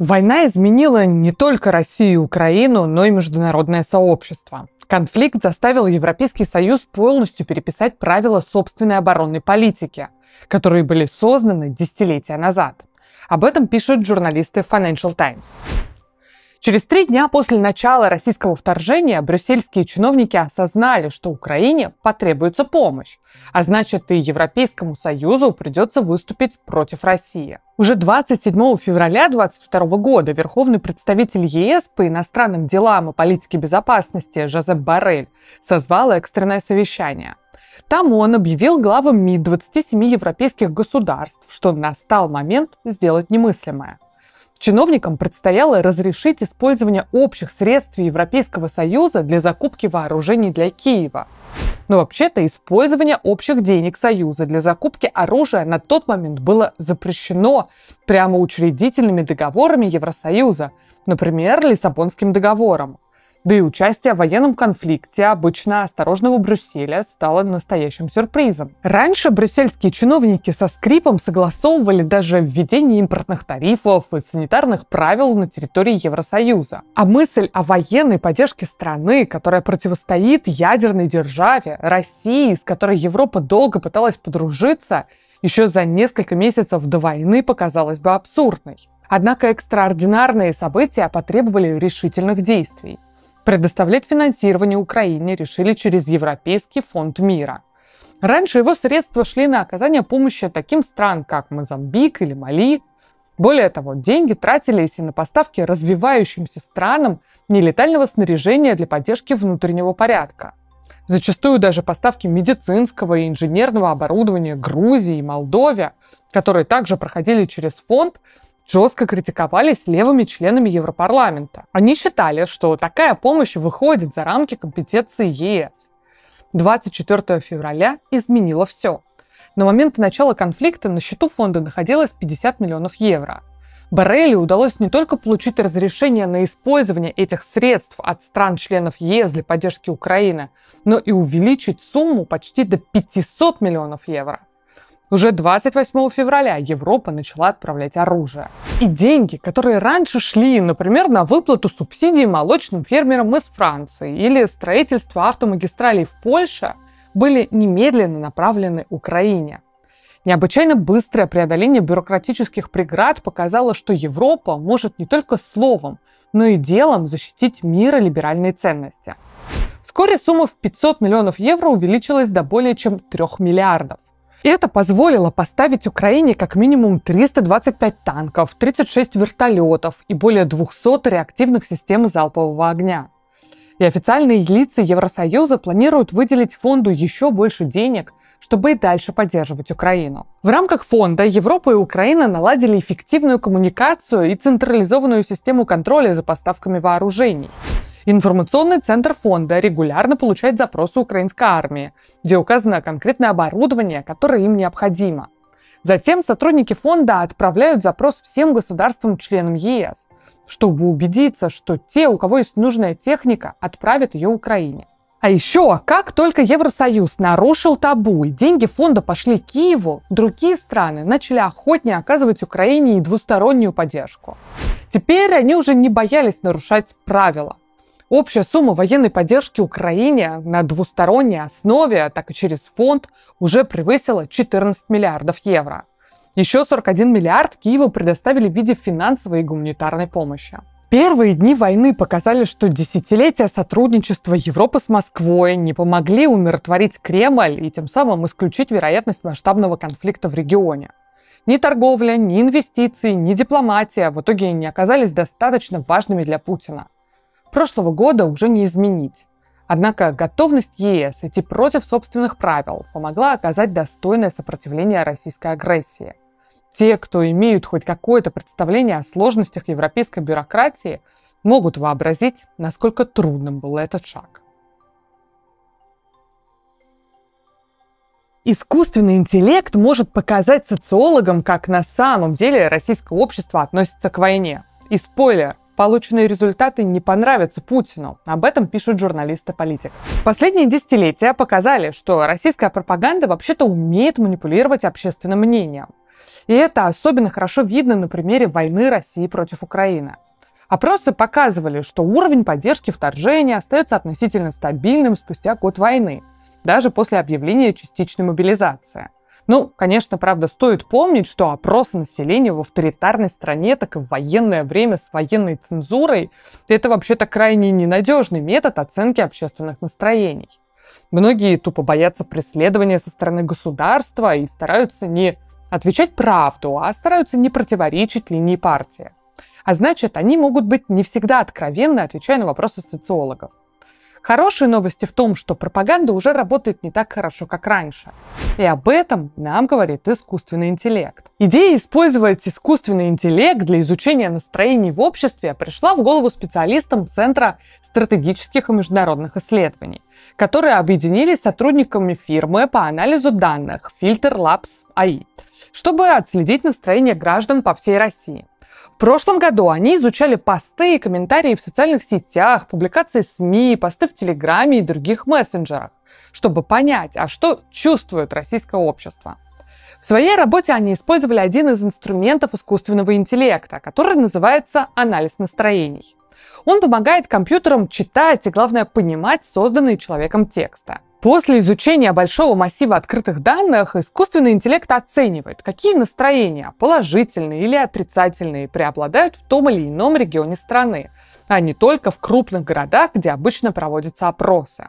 Война изменила не только Россию и Украину, но и международное сообщество. Конфликт заставил Европейский Союз полностью переписать правила собственной оборонной политики, которые были созданы десятилетия назад. Об этом пишут журналисты Financial Times. Через 3 дня после начала российского вторжения брюссельские чиновники осознали, что Украине потребуется помощь, а значит, и Европейскому Союзу придется выступить против России. Уже 27 февраля 2022 года верховный представитель ЕС по иностранным делам и политике безопасности Жозеп Боррель созвал экстренное совещание. Там он объявил главам МИД 27 европейских государств, что настал момент сделать немыслимое. Чиновникам предстояло разрешить использование общих средств Европейского Союза для закупки вооружений для Киева. Но вообще-то использование общих денег Союза для закупки оружия на тот момент было запрещено прямо учредительными договорами Евросоюза, например, Лиссабонским договором. Да и участие в военном конфликте обычно осторожного Брюсселя стало настоящим сюрпризом. Раньше брюссельские чиновники со скрипом согласовывали даже введение импортных тарифов и санитарных правил на территории Евросоюза. А мысль о военной поддержке страны, которая противостоит ядерной державе, России, с которой Европа долго пыталась подружиться, еще за несколько месяцев до войны показалась бы абсурдной. Однако экстраординарные события потребовали решительных действий. Предоставлять финансирование Украине решили через Европейский фонд мира. Раньше его средства шли на оказание помощи таким странам, как Мозамбик или Мали. Более того, деньги тратились и на поставки развивающимся странам нелетального снаряжения для поддержки внутреннего порядка. Зачастую даже поставки медицинского и инженерного оборудования Грузии и Молдове, которые также проходили через фонд, жестко критиковались левыми членами Европарламента. Они считали, что такая помощь выходит за рамки компетенции ЕС. 24 февраля изменило все. На момент начала конфликта на счету фонда находилось 50 миллионов евро. Боррелю удалось не только получить разрешение на использование этих средств от стран-членов ЕС для поддержки Украины, но и увеличить сумму почти до 500 миллионов евро. Уже 28 февраля Европа начала отправлять оружие. И деньги, которые раньше шли, например, на выплату субсидий молочным фермерам из Франции или строительство автомагистралей в Польше, были немедленно направлены Украине. Необычайно быстрое преодоление бюрократических преград показало, что Европа может не только словом, но и делом защитить мир и либеральные ценности. Вскоре сумма в 500 миллионов евро увеличилась до более чем 3 миллиардов. И это позволило поставить Украине как минимум 325 танков, 36 вертолетов и более 200 реактивных систем залпового огня. И официальные лица Евросоюза планируют выделить фонду еще больше денег, чтобы и дальше поддерживать Украину. В рамках фонда Европа и Украина наладили эффективную коммуникацию и централизованную систему контроля за поставками вооружений. Информационный центр фонда регулярно получает запросы украинской армии, где указано конкретное оборудование, которое им необходимо. Затем сотрудники фонда отправляют запрос всем государствам-членам ЕС, чтобы убедиться, что те, у кого есть нужная техника, отправят ее Украине. А еще, как только Евросоюз нарушил табу и деньги фонда пошли Киеву, другие страны начали охотнее оказывать Украине и двустороннюю поддержку. Теперь они уже не боялись нарушать правила. Общая сумма военной поддержки Украине на двусторонней основе, так и через фонд, уже превысила 14 миллиардов евро. Еще 41 миллиард Киеву предоставили в виде финансовой и гуманитарной помощи. Первые дни войны показали, что десятилетия сотрудничества Европы с Москвой не помогли умиротворить Кремль и тем самым исключить вероятность масштабного конфликта в регионе. Ни торговля, ни инвестиции, ни дипломатия в итоге не оказались достаточно важными для Путина. Прошлого года уже не изменить. Однако готовность ЕС идти против собственных правил помогла оказать достойное сопротивление российской агрессии. Те, кто имеют хоть какое-то представление о сложностях европейской бюрократии, могут вообразить, насколько трудным был этот шаг. Искусственный интеллект может показать социологам, как на самом деле российское общество относится к войне. И спойлер! Полученные результаты не понравятся Путину. Об этом пишут журналисты-политики. Последние десятилетия показали, что российская пропаганда вообще-то умеет манипулировать общественным мнением. И это особенно хорошо видно на примере войны России против Украины. Опросы показывали, что уровень поддержки вторжения остается относительно стабильным спустя год войны, даже после объявления частичной мобилизации. Ну, конечно, правда, стоит помнить, что опросы населения в авторитарной стране, так и в военное время с военной цензурой – это вообще-то крайне ненадежный метод оценки общественных настроений. Многие тупо боятся преследования со стороны государства и стараются не отвечать правду, а стараются не противоречить линии партии. А значит, они могут быть не всегда откровенны, отвечая на вопросы социологов. Хорошие новости в том, что пропаганда уже работает не так хорошо, как раньше. И об этом нам говорит искусственный интеллект. Идея использовать искусственный интеллект для изучения настроений в обществе пришла в голову специалистам Центра стратегических и международных исследований, которые объединились с сотрудниками фирмы по анализу данных Filter Labs AI, чтобы отследить настроение граждан по всей России. В прошлом году они изучали посты и комментарии в социальных сетях, публикации СМИ, посты в Телеграме и других мессенджерах, чтобы понять, а что чувствует российское общество. В своей работе они использовали один из инструментов искусственного интеллекта, который называется анализ настроений. Он помогает компьютерам читать и, главное, понимать созданные человеком тексты. После изучения большого массива открытых данных искусственный интеллект оценивает, какие настроения, положительные или отрицательные, преобладают в том или ином регионе страны, а не только в крупных городах, где обычно проводятся опросы.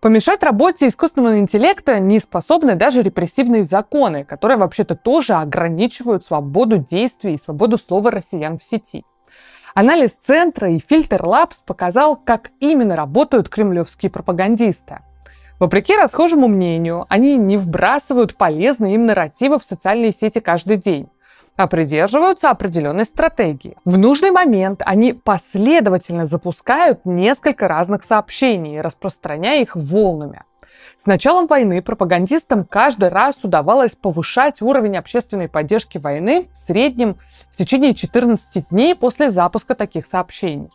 Помешать работе искусственного интеллекта не способны даже репрессивные законы, которые вообще-то тоже ограничивают свободу действий и свободу слова россиян в сети. Анализ Центра и Filter Labs показал, как именно работают кремлевские пропагандисты. Вопреки расхожему мнению, они не вбрасывают полезные им нарративы в социальные сети каждый день, а придерживаются определенной стратегии. В нужный момент они последовательно запускают несколько разных сообщений, распространяя их волнами. С началом войны пропагандистам каждый раз удавалось повышать уровень общественной поддержки войны в среднем в течение 14 дней после запуска таких сообщений.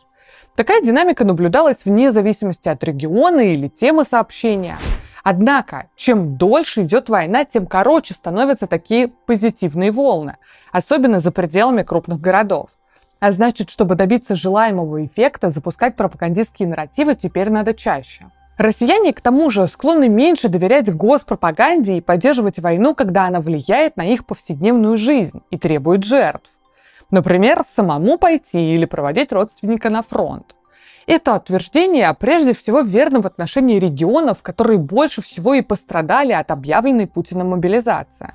Такая динамика наблюдалась вне зависимости от региона или темы сообщения. Однако, чем дольше идет война, тем короче становятся такие позитивные волны, особенно за пределами крупных городов. А значит, чтобы добиться желаемого эффекта, запускать пропагандистские нарративы теперь надо чаще. Россияне, к тому же, склонны меньше доверять госпропаганде и поддерживать войну, когда она влияет на их повседневную жизнь и требует жертв. Например, самому пойти или проводить родственника на фронт. Это утверждение прежде всего верно в отношении регионов, которые больше всего и пострадали от объявленной Путиным мобилизации.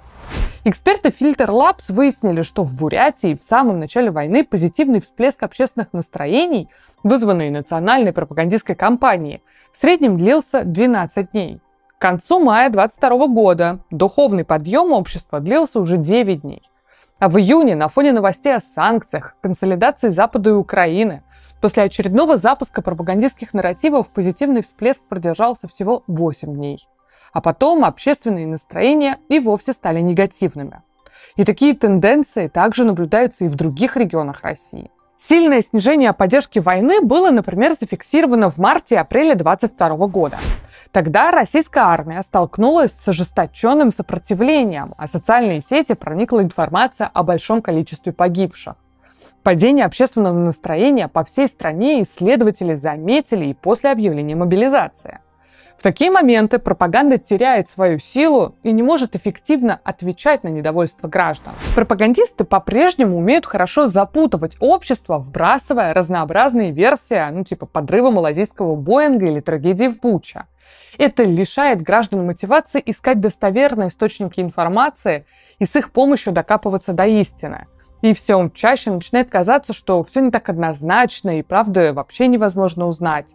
Эксперты Filter Labs выяснили, что в Бурятии в самом начале войны позитивный всплеск общественных настроений, вызванный национальной пропагандистской кампанией, в среднем длился 12 дней. К концу мая 2022 года духовный подъем общества длился уже 9 дней. А в июне, на фоне новостей о санкциях, консолидации Запада и Украины, после очередного запуска пропагандистских нарративов позитивный всплеск продержался всего 8 дней. А потом общественные настроения и вовсе стали негативными. И такие тенденции также наблюдаются и в других регионах России. Сильное снижение поддержки войны было, например, зафиксировано в марте и апреле 2022 года. Тогда российская армия столкнулась с ожесточенным сопротивлением, а в социальные сети проникла информация о большом количестве погибших. Падение общественного настроения по всей стране исследователи заметили и после объявления мобилизации. В такие моменты пропаганда теряет свою силу и не может эффективно отвечать на недовольство граждан. Пропагандисты по-прежнему умеют хорошо запутывать общество, вбрасывая разнообразные версии, типа подрыва малазийского Боинга или трагедии в Буча. Это лишает граждан мотивации искать достоверные источники информации и с их помощью докапываться до истины. И все чаще начинает казаться, что все не так однозначно и правду вообще невозможно узнать.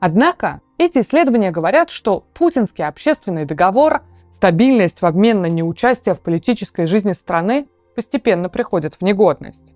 Однако эти исследования говорят, что путинский общественный договор, стабильность в обмен на неучастие в политической жизни страны постепенно приходит в негодность.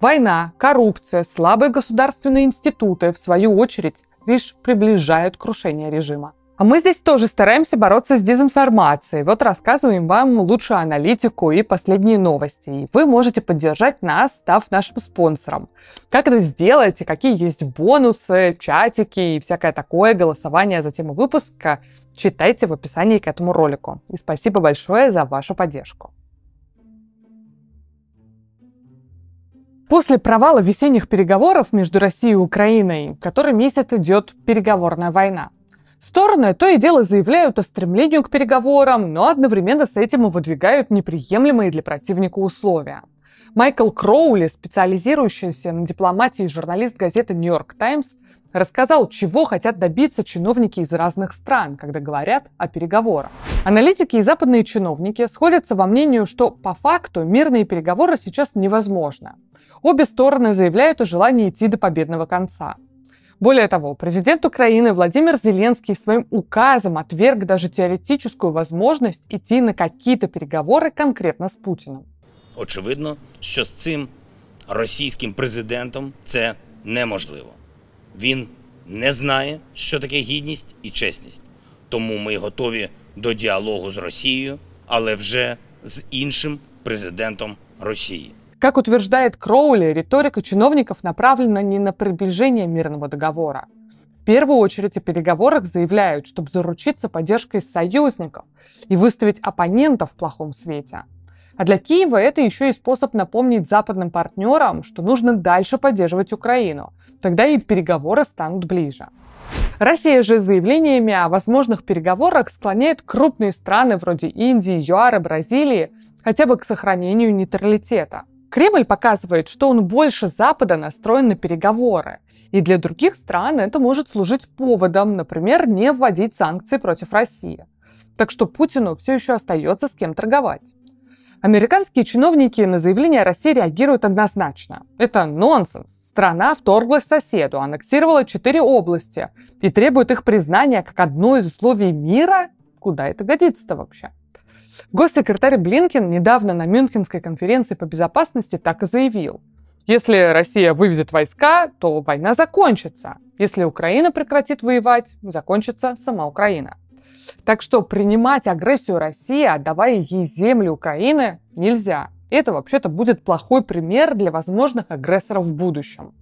Война, коррупция, слабые государственные институты, в свою очередь, лишь приближают крушение режима. А мы здесь тоже стараемся бороться с дезинформацией. Вот рассказываем вам лучшую аналитику и последние новости. И вы можете поддержать нас, став нашим спонсором. Как это сделать, и какие есть бонусы, чатики и всякое такое, голосование за тему выпуска, читайте в описании к этому ролику. И спасибо большое за вашу поддержку. После провала весенних переговоров между Россией и Украиной, который месяц идет переговорная война, стороны то и дело заявляют о стремлении к переговорам, но одновременно с этим и выдвигают неприемлемые для противника условия. Майкл Кроули, специализирующийся на дипломатии и журналист газеты «Нью-Йорк Таймс», рассказал, чего хотят добиться чиновники из разных стран, когда говорят о переговорах. Аналитики и западные чиновники сходятся во мнении, что по факту мирные переговоры сейчас невозможны. Обе стороны заявляют о желании идти до победного конца. Более того, президент Украины Владимир Зеленский своим указом отверг даже теоретическую возможность идти на какие-то переговоры конкретно с Путиным. Очевидно, что с цим российским президентом це неможливо. Він не знає, що таке гідність і чесність. Тому ми готові до діалогу з Росією, але вже з іншим президентом Росії. Как утверждает Кроули, риторика чиновников направлена не на приближение мирного договора. В первую очередь о переговорах заявляют, чтобы заручиться поддержкой союзников и выставить оппонентов в плохом свете. А для Киева это еще и способ напомнить западным партнерам, что нужно дальше поддерживать Украину. Тогда и переговоры станут ближе. Россия же заявлениями о возможных переговорах склоняет крупные страны вроде Индии, ЮАР и Бразилии хотя бы к сохранению нейтралитета. Кремль показывает, что он больше Запада настроен на переговоры, и для других стран это может служить поводом, например, не вводить санкции против России. Так что Путину все еще остается с кем торговать. Американские чиновники на заявление о России реагируют однозначно. Это нонсенс. Страна вторглась к соседу, аннексировала 4 области и требует их признания как одно из условий мира? Куда это годится-то вообще? Госсекретарь Блинкен недавно на Мюнхенской конференции по безопасности так и заявил. Если Россия выведет войска, то война закончится. Если Украина прекратит воевать, закончится сама Украина. Так что принимать агрессию России, отдавая ей земли Украины, нельзя. Это вообще-то будет плохой пример для возможных агрессоров в будущем.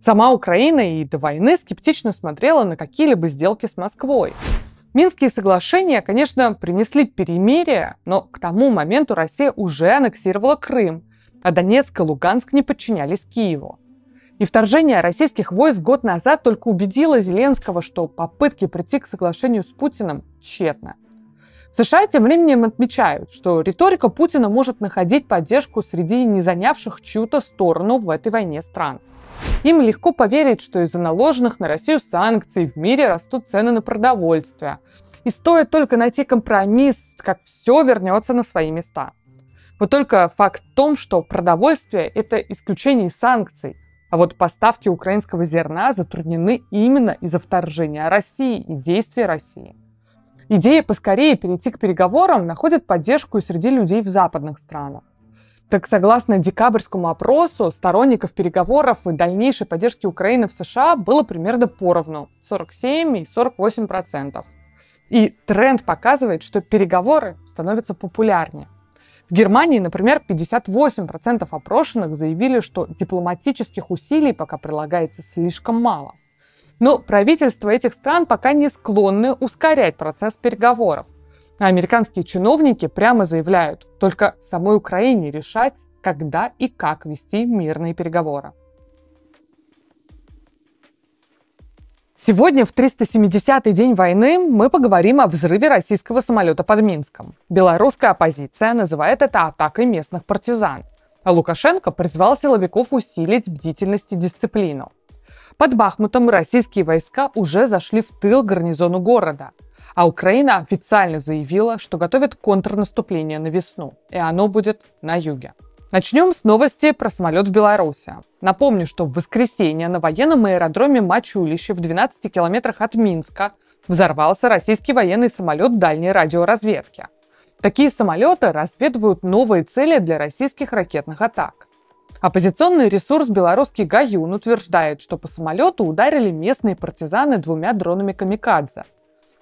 Сама Украина и до войны скептично смотрела на какие-либо сделки с Москвой. Минские соглашения, конечно, принесли перемирие, но к тому моменту Россия уже аннексировала Крым, а Донецк и Луганск не подчинялись Киеву. И вторжение российских войск год назад только убедило Зеленского, что попытки прийти к соглашению с Путиным тщетны. США тем временем отмечают, что риторика Путина может находить поддержку среди не занявших чью-то сторону в этой войне стран. Им легко поверить, что из-за наложенных на Россию санкций в мире растут цены на продовольствие. И стоит только найти компромисс, как все вернется на свои места. Вот только факт в том, что продовольствие – это исключение из санкций, а вот поставки украинского зерна затруднены именно из-за вторжения России и действий России. Идея поскорее перейти к переговорам находит поддержку и среди людей в западных странах. Так, согласно декабрьскому опросу, сторонников переговоров и дальнейшей поддержки Украины в США было примерно поровну – 47 и 48%. И тренд показывает, что переговоры становятся популярнее. В Германии, например, 58% опрошенных заявили, что дипломатических усилий пока прилагается слишком мало. Но правительства этих стран пока не склонны ускорять процесс переговоров. А американские чиновники прямо заявляют, только самой Украине решать, когда и как вести мирные переговоры. Сегодня, в 370-й день войны, мы поговорим о взрыве российского самолета под Минском. Белорусская оппозиция называет это атакой местных партизан, а Лукашенко призвал силовиков усилить бдительность и дисциплину. Под Бахмутом российские войска уже зашли в тыл гарнизону города, а Украина официально заявила, что готовит контрнаступление на весну, и оно будет на юге. Начнем с новости про самолет в Беларуси. Напомню, что в воскресенье на военном аэродроме Мачулище в 12 километрах от Минска взорвался российский военный самолет дальней радиоразведки. Такие самолеты разведывают новые цели для российских ракетных атак. Оппозиционный ресурс «Белорусский Гаюн» утверждает, что по самолету ударили местные партизаны 2 дронами камикадзе.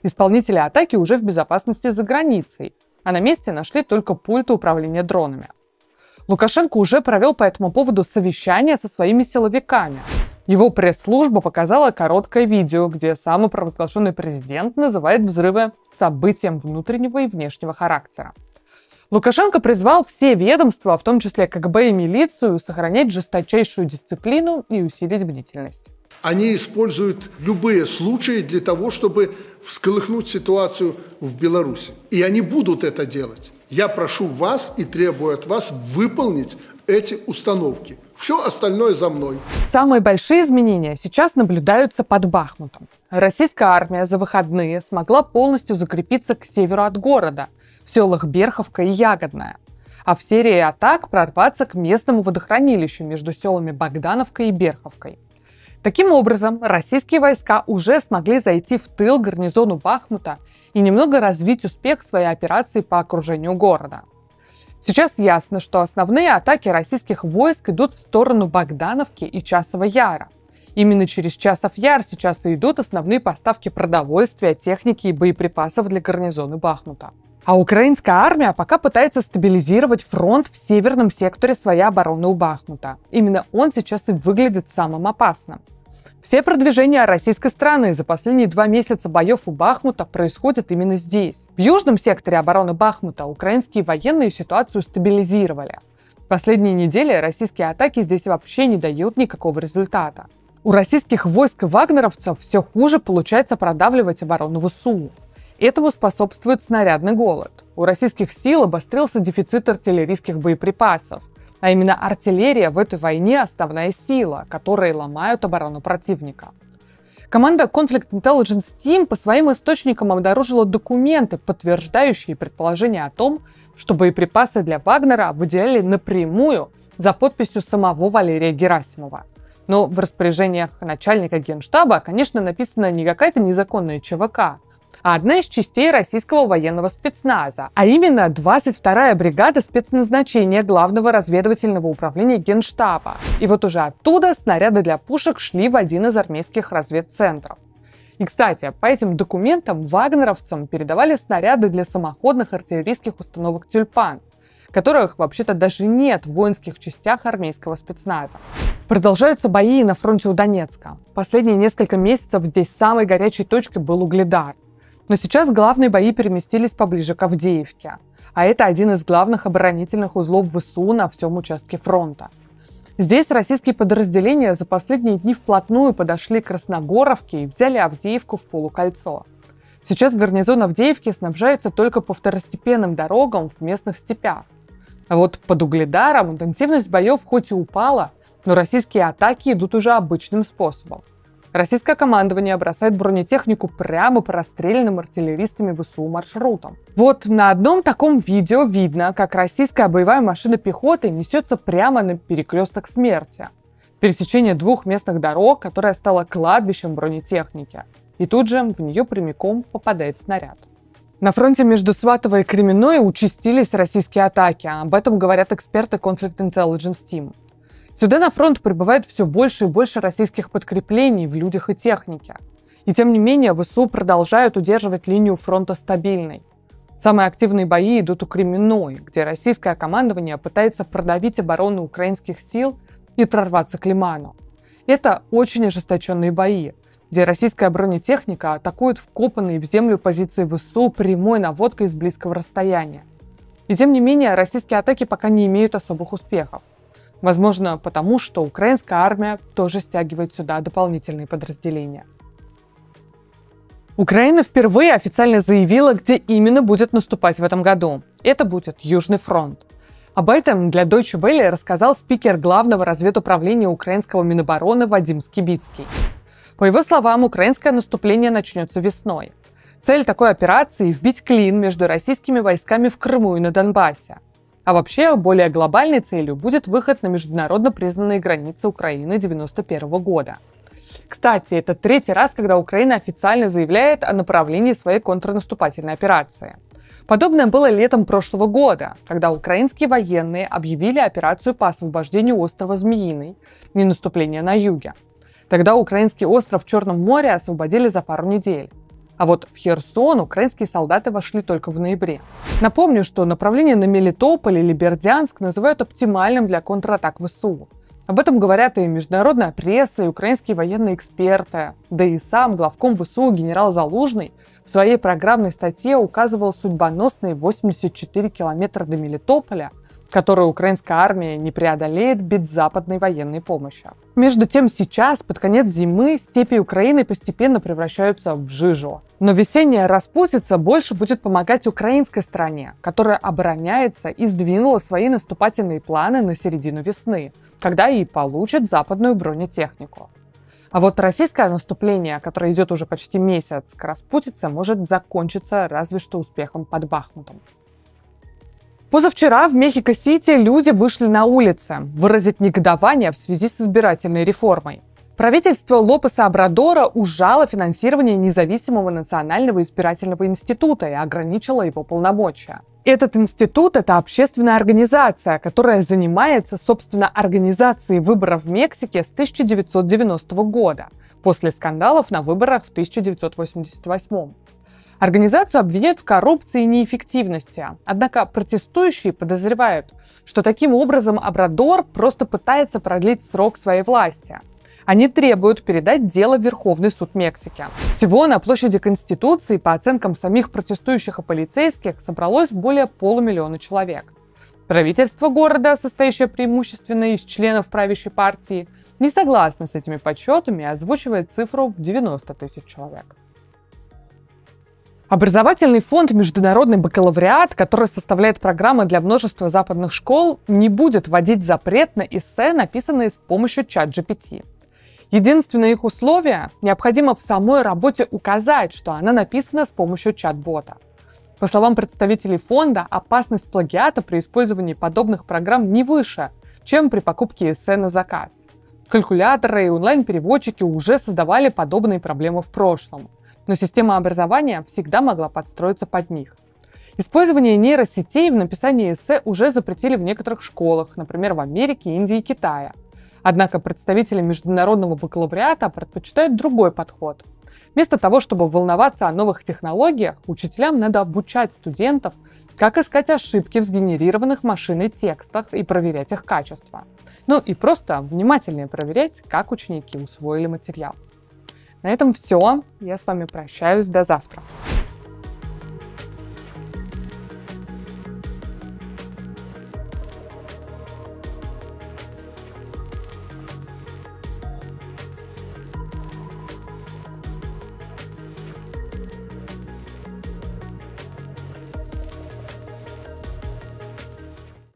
Исполнители атаки уже в безопасности за границей, а на месте нашли только пульты управления дронами. Лукашенко уже провел по этому поводу совещание со своими силовиками. Его пресс-служба показала короткое видео, где самопровозглашенный президент называет взрывы событием внутреннего и внешнего характера. Лукашенко призвал все ведомства, в том числе КГБ и милицию, сохранять жесточайшую дисциплину и усилить бдительность. Они используют любые случаи для того, чтобы всколыхнуть ситуацию в Беларуси. И они будут это делать. Я прошу вас и требую от вас выполнить эти установки. Все остальное за мной. Самые большие изменения сейчас наблюдаются под Бахмутом. Российская армия за выходные смогла полностью закрепиться к северу от города, в селах Берховка и Ягодная. А в серии атак прорваться к местному водохранилищу между селами Богдановка и Берховкой. Таким образом, российские войска уже смогли зайти в тыл гарнизону Бахмута и немного развить успех своей операции по окружению города. Сейчас ясно, что основные атаки российских войск идут в сторону Богдановки и Часова Яра. Именно через Часов Яр сейчас и идут основные поставки продовольствия, техники и боеприпасов для гарнизона Бахмута. А украинская армия пока пытается стабилизировать фронт в северном секторе своей обороны у Бахмута. Именно он сейчас и выглядит самым опасным. Все продвижения российской страны за последние 2 месяца боев у Бахмута происходят именно здесь. В южном секторе обороны Бахмута украинские военные ситуацию стабилизировали. Последние недели российские атаки здесь вообще не дают никакого результата. У российских войск и вагнеровцев все хуже получается продавливать оборону в СУ. Этому способствует снарядный голод. У российских сил обострился дефицит артиллерийских боеприпасов. А именно артиллерия в этой войне – основная сила, которая ломает оборону противника. Команда Conflict Intelligence Team по своим источникам обнаружила документы, подтверждающие предположение о том, что боеприпасы для Вагнера выделяли напрямую за подписью самого Валерия Герасимова. Но в распоряжениях начальника Генштаба, конечно, написана не какая-то незаконная ЧВК, а одна из частей российского военного спецназа, а именно 22-я бригада спецназначения Главного разведывательного управления Генштаба. И вот уже оттуда снаряды для пушек шли в один из армейских разведцентров. И, кстати, по этим документам вагнеровцам передавали снаряды для самоходных артиллерийских установок «Тюльпан», которых вообще-то даже нет в воинских частях армейского спецназа. Продолжаются бои на фронте у Донецка. Последние несколько месяцев здесь самой горячей точкой был Угледар. Но сейчас главные бои переместились поближе к Авдеевке, а это один из главных оборонительных узлов ВСУ на всем участке фронта. Здесь российские подразделения за последние дни вплотную подошли к Красногоровке и взяли Авдеевку в полукольцо. Сейчас гарнизон Авдеевки снабжается только по второстепенным дорогам в местных степях. А вот под Угледаром интенсивность боев хоть и упала, но российские атаки идут уже обычным способом. Российское командование бросает бронетехнику прямо по расстрелянным артиллеристами ВСУ маршрутам. Вот на одном таком видео видно, как российская боевая машина пехоты несется прямо на перекресток смерти. Пересечение 2 местных дорог, которая стала кладбищем бронетехники. И тут же в нее прямиком попадает снаряд. На фронте между Сватово и Кременной участились российские атаки. Об этом говорят эксперты Conflict Intelligence Team. Сюда на фронт прибывает все больше и больше российских подкреплений в людях и технике. И тем не менее ВСУ продолжают удерживать линию фронта стабильной. Самые активные бои идут у Кременной, где российское командование пытается продавить оборону украинских сил и прорваться к Лиману. Это очень ожесточенные бои, где российская бронетехника атакует вкопанные в землю позиции ВСУ прямой наводкой с близкого расстояния. И тем не менее российские атаки пока не имеют особых успехов. Возможно, потому что украинская армия тоже стягивает сюда дополнительные подразделения. Украина впервые официально заявила, где именно будет наступать в этом году. Это будет Южный фронт. Об этом для Deutsche Welle рассказал спикер главного разведуправления украинского Минобороны Вадим Скибицкий. По его словам, украинское наступление начнется весной. Цель такой операции – вбить клин между российскими войсками в Крыму и на Донбассе. А вообще, более глобальной целью будет выход на международно признанные границы Украины 1991 года. Кстати, это 3-й раз, когда Украина официально заявляет о направлении своей контрнаступательной операции. Подобное было летом прошлого года, когда украинские военные объявили операцию по освобождению острова Змеиный и наступление на юге. Тогда украинский остров в Черном море освободили за пару недель. А вот в Херсон украинские солдаты вошли только в ноябре. Напомню, что направление на Мелитополь или Бердянск называют оптимальным для контратак ВСУ. Об этом говорят и международная пресса, и украинские военные эксперты. Да и сам главком ВСУ генерал Залужный в своей программной статье указывал судьбоносные 84 километра до Мелитополя, которую украинская армия не преодолеет без западной военной помощи. Между тем сейчас, под конец зимы, степи Украины постепенно превращаются в жижу. Но весенняя распутица больше будет помогать украинской стране, которая обороняется и сдвинула свои наступательные планы на середину весны, когда и получит западную бронетехнику. А вот российское наступление, которое идет уже почти месяц к распутице, может закончиться разве что успехом под Бахмутом. Позавчера в Мехико-Сити люди вышли на улицы выразить негодование в связи с избирательной реформой. Правительство Лопеса Обрадора ужало финансирование независимого национального избирательного института и ограничило его полномочия. Этот институт – это общественная организация, которая занимается, собственно, организацией выборов в Мексике с 1990 года, после скандалов на выборах в 1988. Организацию обвиняют в коррупции и неэффективности, однако протестующие подозревают, что таким образом Обрадор просто пытается продлить срок своей власти. Они требуют передать дело в Верховный суд Мексики. Всего на площади Конституции, по оценкам самих протестующих и полицейских, собралось более полумиллиона человек. Правительство города, состоящее преимущественно из членов правящей партии, не согласно с этими подсчетами и озвучивает цифру в 90 тысяч человек. Образовательный фонд «Международный бакалавриат», который составляет программы для множества западных школ, не будет вводить запрет на эссе, написанные с помощью ChatGPT. Единственное их условие – необходимо в самой работе указать, что она написана с помощью чат-бота. По словам представителей фонда, опасность плагиата при использовании подобных программ не выше, чем при покупке эссе на заказ. Калькуляторы и онлайн-переводчики уже создавали подобные проблемы в прошлом. Но система образования всегда могла подстроиться под них. Использование нейросетей в написании эссе уже запретили в некоторых школах, например, в Америке, Индии и Китае. Однако представители международного бакалавриата предпочитают другой подход. Вместо того, чтобы волноваться о новых технологиях, учителям надо обучать студентов, как искать ошибки в сгенерированных машиной текстах и проверять их качество. Ну и просто внимательнее проверять, как ученики усвоили материал. На этом все. Я с вами прощаюсь. До завтра.